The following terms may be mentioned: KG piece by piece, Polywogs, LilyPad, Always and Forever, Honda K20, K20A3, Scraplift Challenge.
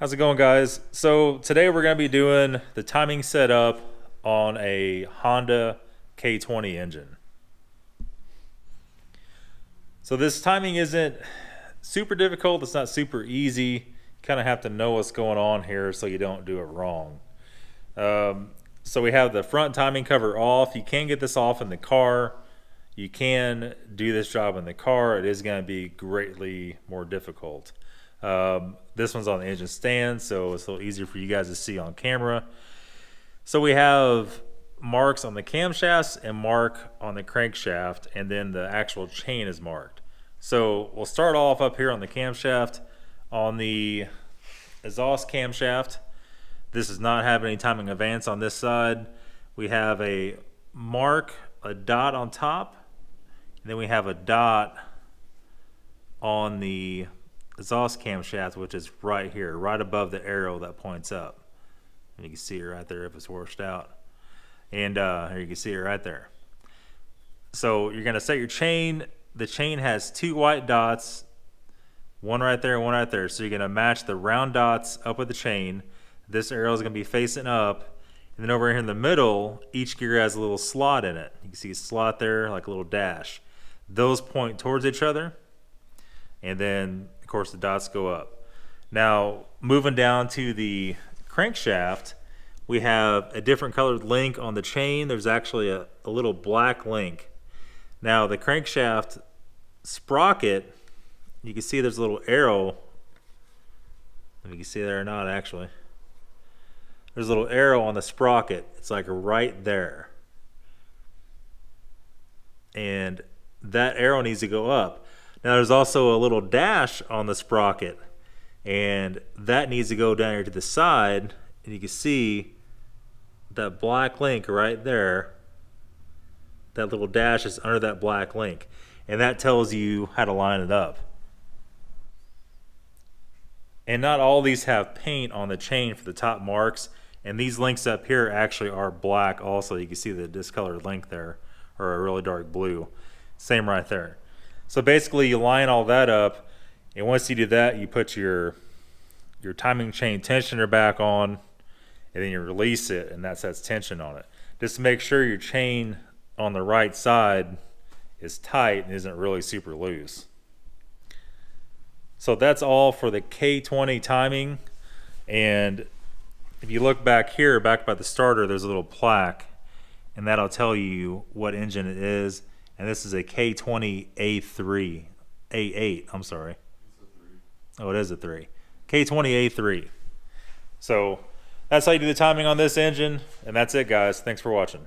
How's it going, guys? So today we're going to be doing the timing setup on a Honda K20 engine. So this timing isn't super difficult, it's not super easy. You kind of have to know what's going on here so you don't do it wrong. So we have the front timing cover off. You can get this off in the car. You can do this job in the car. It is going to be greatly more difficult. This one's on the engine stand, so it's a little easier for you guys to see on camera. So we have marks on the camshafts and mark on the crankshaft, and then the actual chain is marked. So we'll start off up here on the camshaft. On the exhaust camshaft, this does not have any timing advance on this side. We have a mark, a dot on top, and then we have a dot on the exhaust camshaft, which is right here, right above the arrow that points up. And you can see it right there if it's washed out. And here you can see it right there. So you're gonna set your chain. The chain has two white dots, one right there and one right there. So you're gonna match the round dots up with the chain. This arrow is gonna be facing up. And then over here in the middle, each gear has a little slot in it. You can see a slot there, like a little dash. Those point towards each other. And then of course the dots go up. Now moving down to the crankshaft, we have a different colored link on the chain. There's actually a little black link. Now the crankshaft sprocket, you can see there's a little arrow. If you can see there or not, actually. There's a little arrow on the sprocket. It's like right there. And that arrow needs to go up. Now there's also a little dash on the sprocket, and that needs to go down here to the side, and you can see that black link right there. That little dash is under that black link, and that tells you how to line it up. And not all these have paint on the chain for the top marks, and these links up here actually are black also. You can see the discolored link there, or a really dark blue. Same right there. So basically you line all that up, and once you do that, you put your timing chain tensioner back on, and then you release it, and that sets tension on it. Just to make sure your chain on the right side is tight and isn't really super loose. So that's all for the K20 timing. And if you look back here, back by the starter, there's a little plaque, and that'll tell you what engine it is. And this is a K20A3, A8, I'm sorry. It's a 3. Oh, it is a 3. K20A3. So that's how you do the timing on this engine. And that's it, guys. Thanks for watching.